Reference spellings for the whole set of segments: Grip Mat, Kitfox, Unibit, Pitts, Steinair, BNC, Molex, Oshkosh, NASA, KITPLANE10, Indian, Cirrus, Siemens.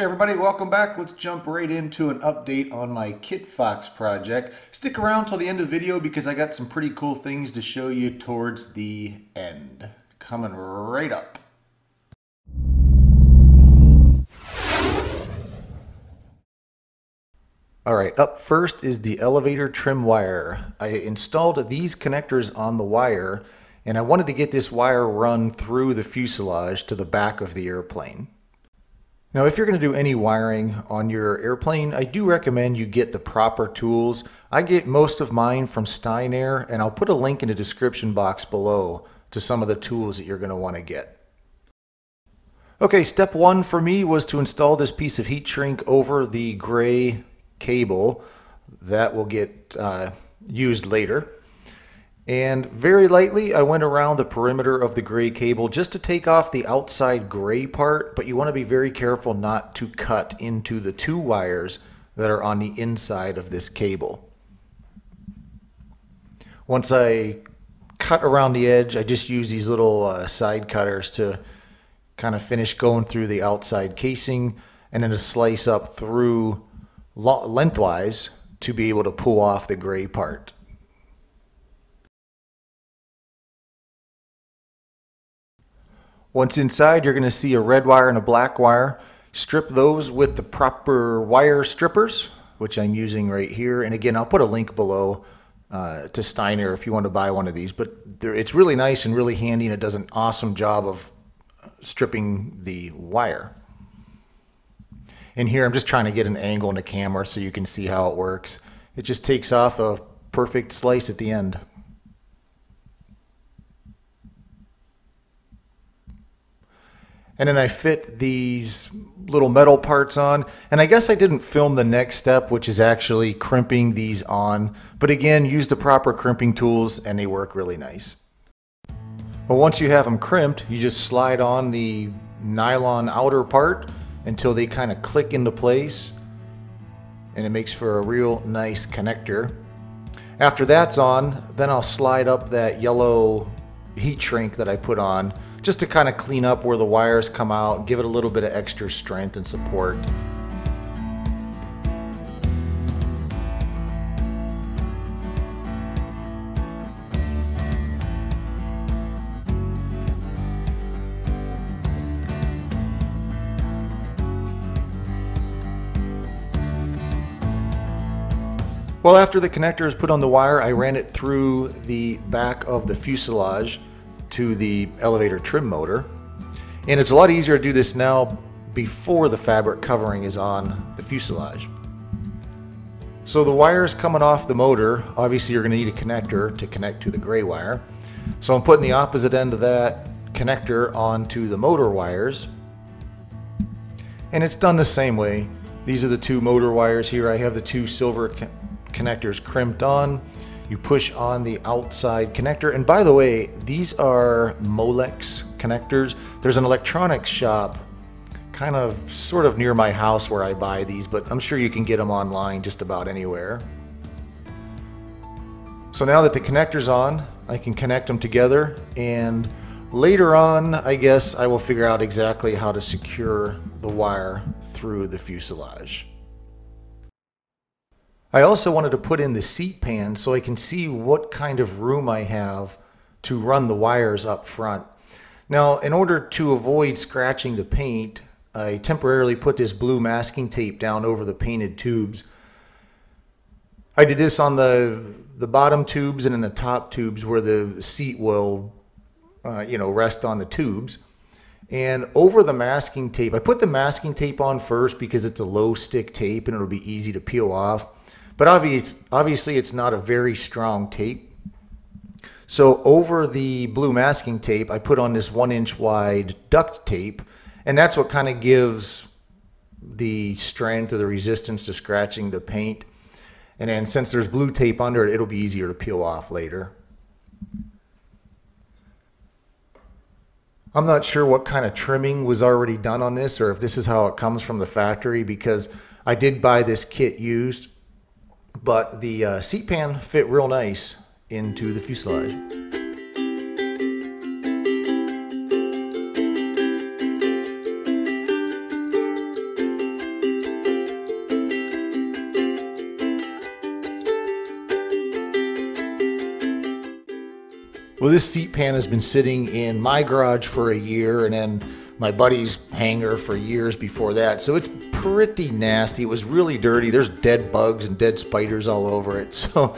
Hey everybody, welcome back. Let's jump right into an update on my Kitfox project. Stick around till the end of the video because I got some pretty cool things to show you towards the end. Coming right up. Alright, up first is the elevator trim wire. I installed these connectors on the wire and I wanted to get this wire run through the fuselage to the back of the airplane. Now, if you're going to do any wiring on your airplane, I do recommend you get the proper tools. I get most of mine from Steinair, and I'll put a link in the description box below to some of the tools that you're going to want to get. Okay, step one for me was to install this piece of heat shrink over the gray cable that will get used later. And very lightly, I went around the perimeter of the gray cable just to take off the outside gray part, but you want to be very careful not to cut into the two wires that are on the inside of this cable. Once I cut around the edge, I just use these little side cutters to kind of finish going through the outside casing and then to slice up through lengthwise to be able to pull off the gray part. Once inside, you're going to see a red wire and a black wire. Strip those with the proper wire strippers, which I'm using right here. And again, I'll put a link below to Steinair if you want to buy one of these. But it's really nice and really handy, and it does an awesome job of stripping the wire. And here, I'm just trying to get an angle on the camera so you can see how it works. It just takes off a perfect slice at the end. And then I fit these little metal parts on. And I guess I didn't film the next step, which is actually crimping these on. But again, use the proper crimping tools and they work really nice. Well, once you have them crimped, you just slide on the nylon outer part until they kind of click into place. And it makes for a real nice connector. After that's on, then I'll slide up that yellow heat shrink that I put on, just to kind of clean up where the wires come out, give it a little bit of extra strength and support. Well, after the connector is put on the wire, I ran it through the back of the fuselage to the elevator trim motor. And it's a lot easier to do this now before the fabric covering is on the fuselage. So the wires coming off the motor, obviously you're going to need a connector to connect to the gray wire. So I'm putting the opposite end of that connector onto the motor wires. And it's done the same way. These are the two motor wires here. I have the two silver connectors crimped on. You push on the outside connector. And by the way, these are Molex connectors. There's an electronics shop kind of sort of near my house where I buy these, but I'm sure you can get them online just about anywhere. So now that the connector's on, I can connect them together. And later on, I guess I will figure out exactly how to secure the wire through the fuselage. I also wanted to put in the seat pan so I can see what kind of room I have to run the wires up front. Now, in order to avoid scratching the paint, I temporarily put this blue masking tape down over the painted tubes. I did this on the bottom tubes and in the top tubes where the seat will, rest on the tubes. And over the masking tape, I put the masking tape on first because it's a low stick tape and it'll be easy to peel off. But obviously it's not a very strong tape. So over the blue masking tape, I put on this 1-inch wide duct tape, and that's what kind of gives the strength or the resistance to scratching the paint. And then since there's blue tape under it, it'll be easier to peel off later. I'm not sure what kind of trimming was already done on this or if this is how it comes from the factory, because I did buy this kit used. But the seat pan fit real nice into the fuselage. Well, this seat pan has been sitting in my garage for a year and then my buddy's hangar for years before that. So it's pretty nasty. It was really dirty. There's dead bugs and dead spiders all over it. So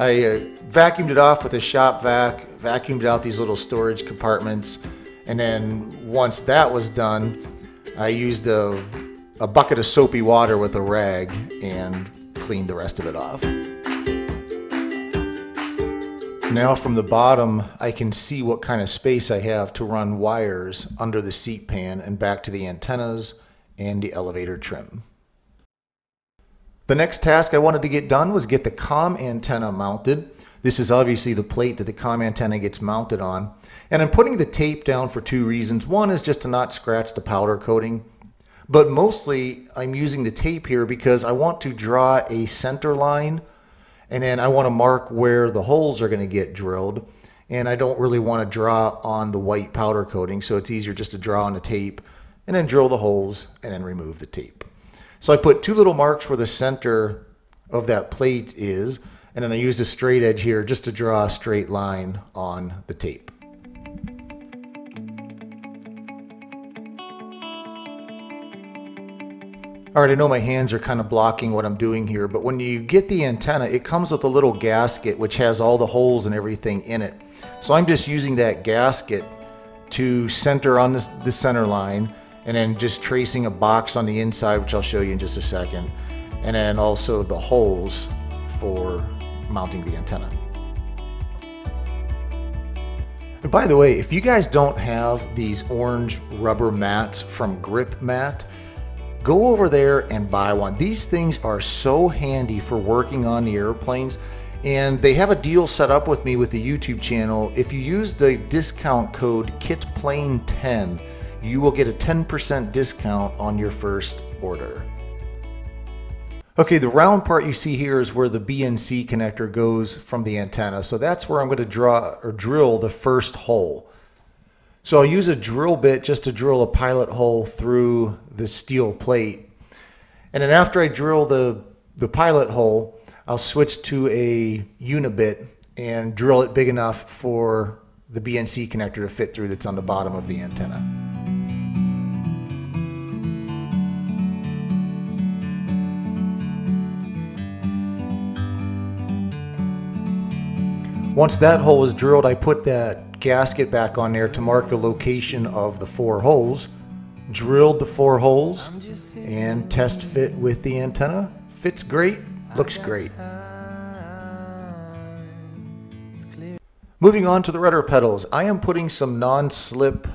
I vacuumed it off with a shop vac, vacuumed out these little storage compartments. And then once that was done, I used a bucket of soapy water with a rag and cleaned the rest of it off. Now from the bottom, I can see what kind of space I have to run wires under the seat pan and back to the antennas and the elevator trim. The next task I wanted to get done was get the comm antenna mounted. This is obviously the plate that the comm antenna gets mounted on. And I'm putting the tape down for two reasons. One is just to not scratch the powder coating, but mostly I'm using the tape here because I want to draw a center line. And then I want to mark where the holes are going to get drilled. And I don't really want to draw on the white powder coating, so it's easier just to draw on the tape and then drill the holes and then remove the tape. So I put two little marks where the center of that plate is, and then I use a straight edge here just to draw a straight line on the tape. All right, I know my hands are kind of blocking what I'm doing here, but when you get the antenna, it comes with a little gasket which has all the holes and everything in it. So I'm just using that gasket to center on the center line, and then just tracing a box on the inside, which I'll show you in just a second, and then also the holes for mounting the antenna. And by the way, if you guys don't have these orange rubber mats from Grip Mat, go over there and buy one. These things are so handy for working on the airplanes, and they have a deal set up with me with the YouTube channel. If you use the discount code KITPLANE10, you will get a 10% discount on your first order. Okay, the round part you see here is where the BNC connector goes from the antenna. So that's where I'm going to draw or drill the first hole. So I'll use a drill bit just to drill a pilot hole through the steel plate. And then after I drill the pilot hole, I'll switch to a unibit and drill it big enough for the BNC connector to fit through that's on the bottom of the antenna. Once that hole is drilled, I put that gasket back on there to mark the location of the four holes, drilled the four holes, and test fit with the antenna. Fits great, looks great. Moving on to the rudder pedals, I am putting some non-slip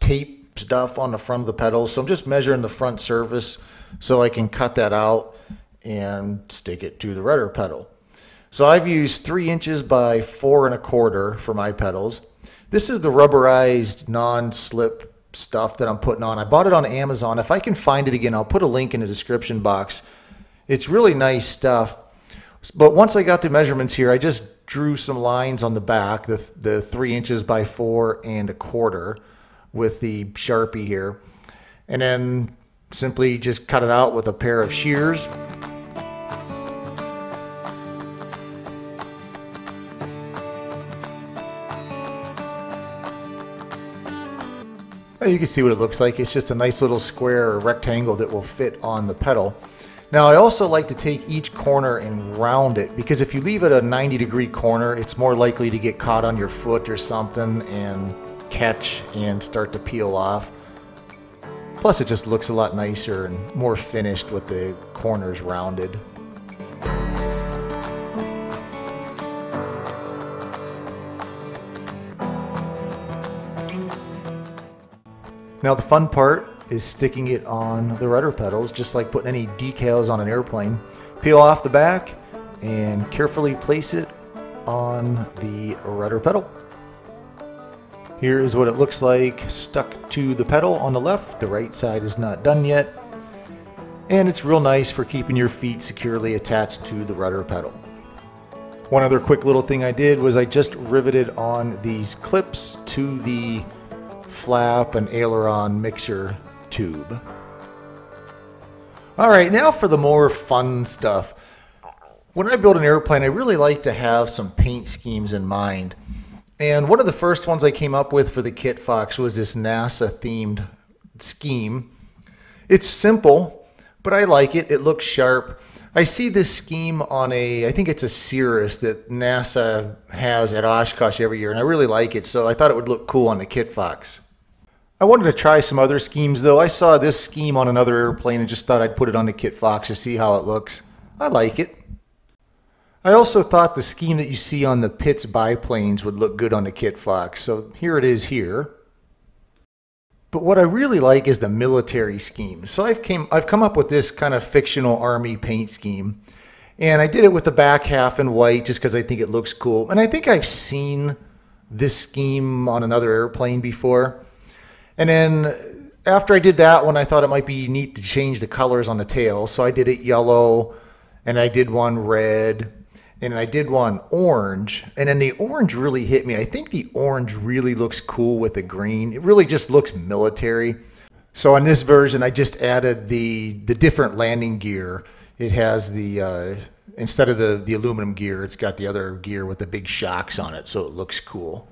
tape stuff on the front of the pedals, so I'm just measuring the front surface so I can cut that out and stick it to the rudder pedal. So I've used 3 inches by 4 1/4 for my pedals. This is the rubberized non-slip stuff that I'm putting on. I bought it on Amazon. If I can find it again, I'll put a link in the description box. It's really nice stuff. But once I got the measurements here, I just drew some lines on the back, the 3 inches by 4 1/4 with the Sharpie here. And then simply just cut it out with a pair of shears. You can see what it looks like. It's just a nice little square or rectangle that will fit on the pedal. Now I also like to take each corner and round it, because if you leave it a 90-degree corner, it's more likely to get caught on your foot or something and catch and start to peel off. Plus it just looks a lot nicer and more finished with the corners rounded. Now the fun part is sticking it on the rudder pedals, just like putting any decals on an airplane. Peel off the back and carefully place it on the rudder pedal. Here is what it looks like stuck to the pedal on the left. The right side is not done yet. And it's real nice for keeping your feet securely attached to the rudder pedal. One other quick little thing I did was I just riveted on these clips to the flap and aileron mixer tube. All right, now for the more fun stuff. When I build an airplane, I really like to have some paint schemes in mind. And one of the first ones I came up with for the Kitfox was this NASA-themed scheme. It's simple, but I like it. It looks sharp. I see this scheme on I think it's a Cirrus that NASA has at Oshkosh every year, and I really like it, so I thought it would look cool on the Kitfox. I wanted to try some other schemes, though. I saw this scheme on another airplane and just thought I'd put it on the Kitfox to see how it looks. I like it. I also thought the scheme that you see on the Pitts biplanes would look good on the Kitfox, so here it is here. But what I really like is the military scheme. So I've come up with this kind of fictional army paint scheme, and I did it with the back half in white just because I think it looks cool. And I think I've seen this scheme on another airplane before. And then after I did that one, I thought it might be neat to change the colors on the tail. So I did it yellow, and I did one red, and I did one orange, and then the orange really hit me. I think the orange really looks cool with the green. It really just looks military. So on this version, I just added the different landing gear. It has the, instead of the aluminum gear, it's got the other gear with the big shocks on it, so it looks cool.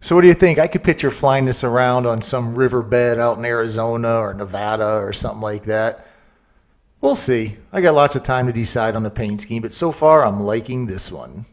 So what do you think? I could picture flying this around on some riverbed out in Arizona or Nevada or something like that. We'll see. I got lots of time to decide on the paint scheme, but so far I'm liking this one.